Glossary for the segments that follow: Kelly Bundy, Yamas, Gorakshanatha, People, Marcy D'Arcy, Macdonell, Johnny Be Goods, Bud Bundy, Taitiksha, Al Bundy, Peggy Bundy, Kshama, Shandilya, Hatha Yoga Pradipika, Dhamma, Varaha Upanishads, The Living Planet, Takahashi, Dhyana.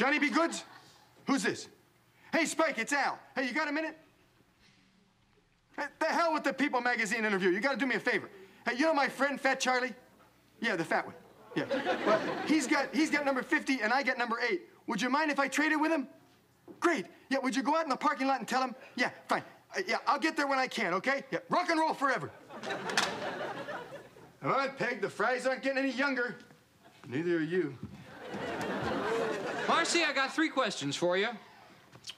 Johnny B. Goods? Who's this? Hey, Spike, it's Al. Hey, you got a minute? Hey, the hell with the People magazine interview. You got to do me a favor. Hey, you know my friend Fat Charlie? Yeah, the fat one. Yeah. Well, he's got number 50 and I got number 8. Would you mind if I traded with him? Great. Yeah, would you go out in the parking lot and tell him? Yeah, fine. Yeah, I'll get there when I can, okay? Yeah, rock and roll forever. All right, Peg, the fries aren't getting any younger. Neither are you. Marcy, I got 3 questions for you.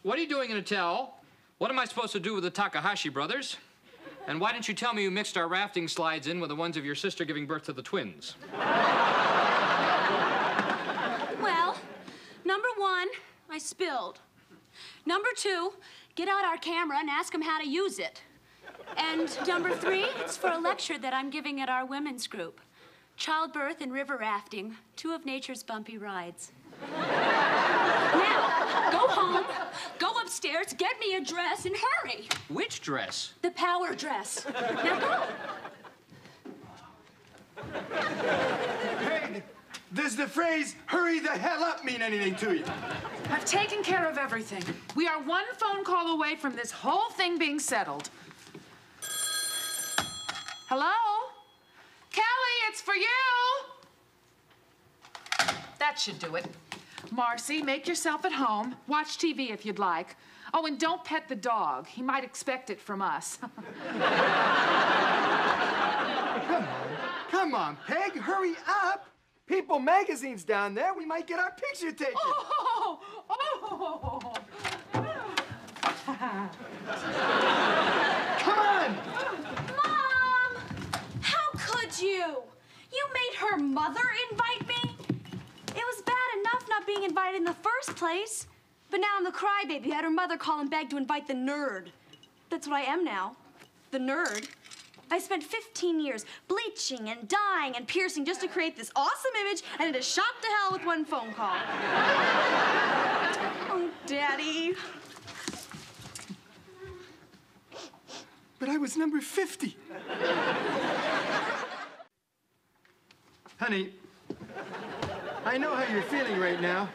What are you doing in a towel? What am I supposed to do with the Takahashi brothers? And why didn't you tell me you mixed our rafting slides in with the ones of your sister giving birth to the twins? Well, number 1, I spilled. Number 2, get out our camera and ask them how to use it. And number 3, it's for a lecture that I'm giving at our women's group. Childbirth and river rafting, 2 of nature's bumpy rides. Now, go home, go upstairs, get me a dress, and hurry. Which dress? The power dress. Now go. Peg, does the phrase, hurry the hell up, mean anything to you? I've taken care of everything. We are 1 phone call away from this whole thing being settled. Hello? Kelly, it's for you. That should do it. Marcy, make yourself at home. Watch TV if you'd like. Oh, and don't pet the dog. He might expect it from us. Come on, Peg, hurry up. People magazine's down there. We might get our picture taken. Come on. Mom, how could you? You made her mother invite me? It was bad enough not being invited in the first place. But now I'm the crybaby who had her mother call and beg to invite the nerd. That's what I am now, the nerd. I spent 15 years bleaching and dyeing and piercing just to create this awesome image, and it is shot to hell with 1 phone call. Oh, Daddy. But I was number 50. Honey, I know how you're feeling right now,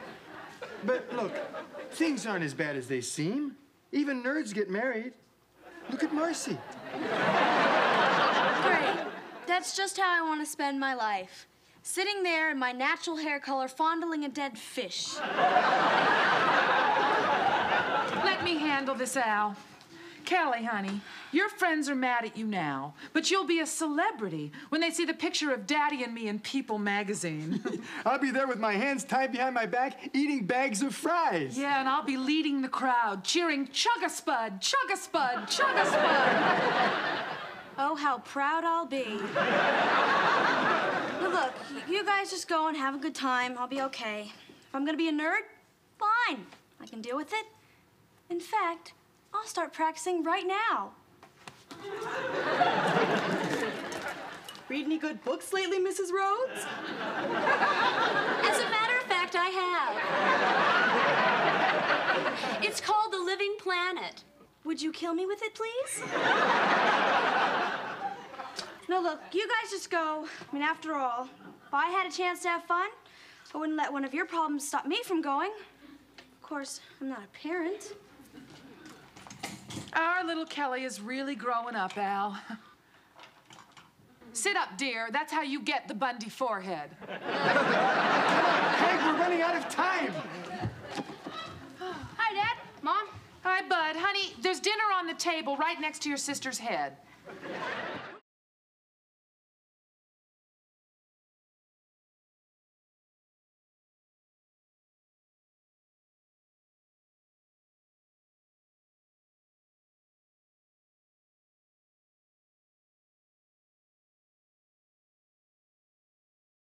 but look, things aren't as bad as they seem. Even nerds get married. Look at Marcy. Great. That's just how I want to spend my life. Sitting there in my natural hair color, fondling a dead fish. Let me handle this, Al. Kelly, honey, your friends are mad at you now, but you'll be a celebrity when they see the picture of Daddy and me in People magazine. I'll be there with my hands tied behind my back, eating bags of fries. Yeah, and I'll be leading the crowd, cheering, chug-a-spud, chug-a-spud, chug-a-spud. Oh, how proud I'll be. But look, you guys just go and have a good time. I'll be okay. If I'm gonna be a nerd, fine. I can deal with it. In fact, I'll start practicing right now. Read any good books lately, Mrs. Rhodes? As a matter of fact, I have. It's called The Living Planet. Would you kill me with it, please? No, look, you guys just go. I mean, after all, if I had a chance to have fun, I wouldn't let one of your problems stop me from going. Of course, I'm not a parent. Our little Kelly is really growing up, Al. Sit up, dear. That's how you get the Bundy forehead. Come on, Peg, we're running out of time. Hi, Dad. Mom. Hi, Bud. Honey, there's dinner on the table right next to your sister's head.